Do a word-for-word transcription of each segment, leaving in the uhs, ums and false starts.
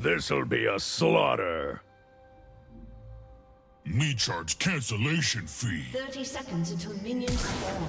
This'll be a slaughter. Me charge cancellation fee. Thirty seconds until minions spawn.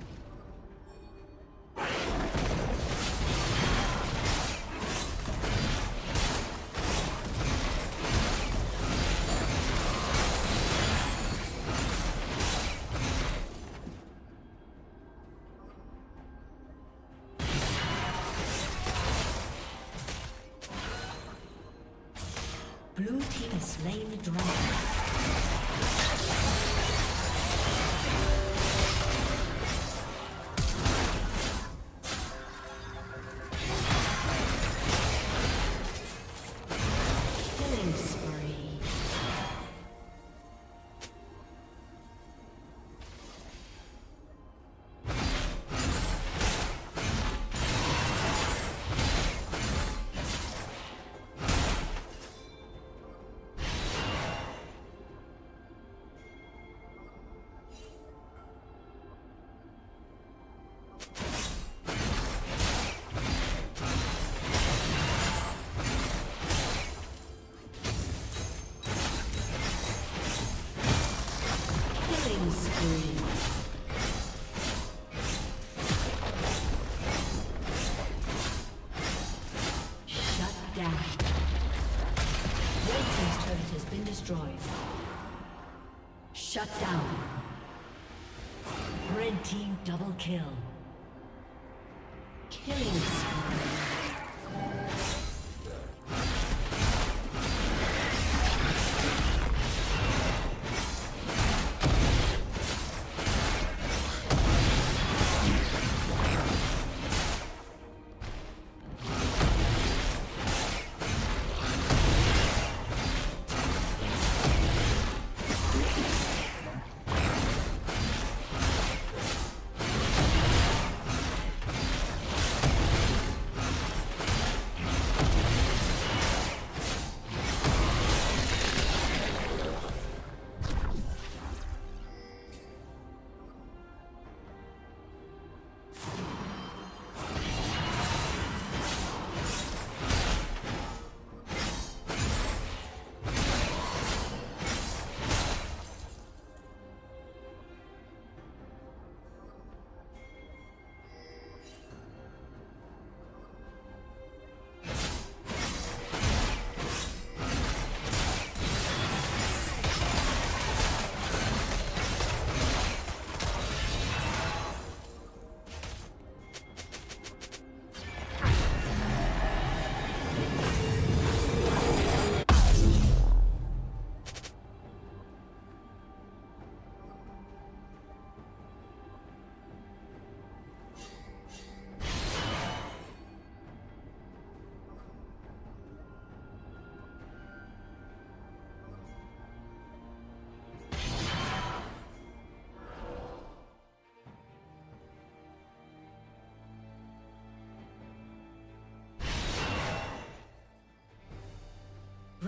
Blue team has slain the dragon. Shut down. Red team double kill. Killing spree.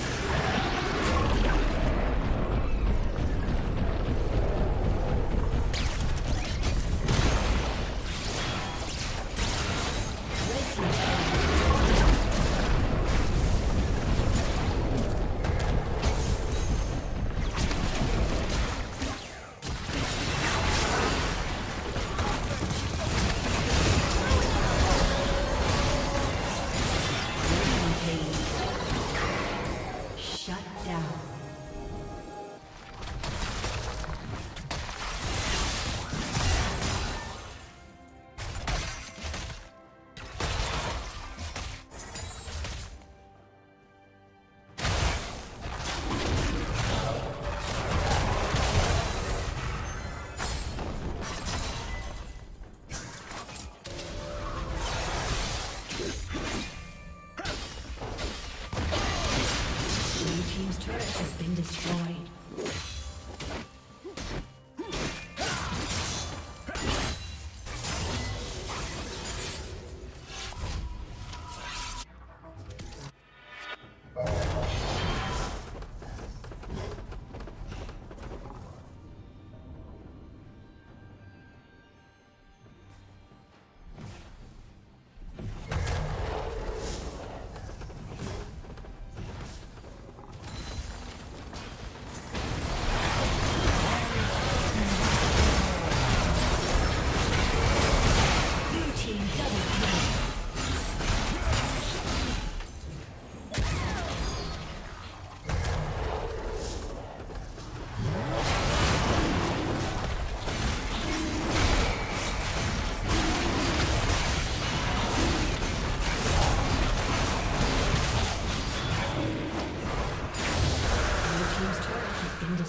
Thank you.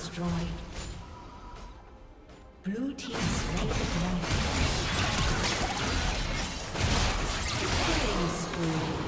destroyed. Blue team slain. Killing spree.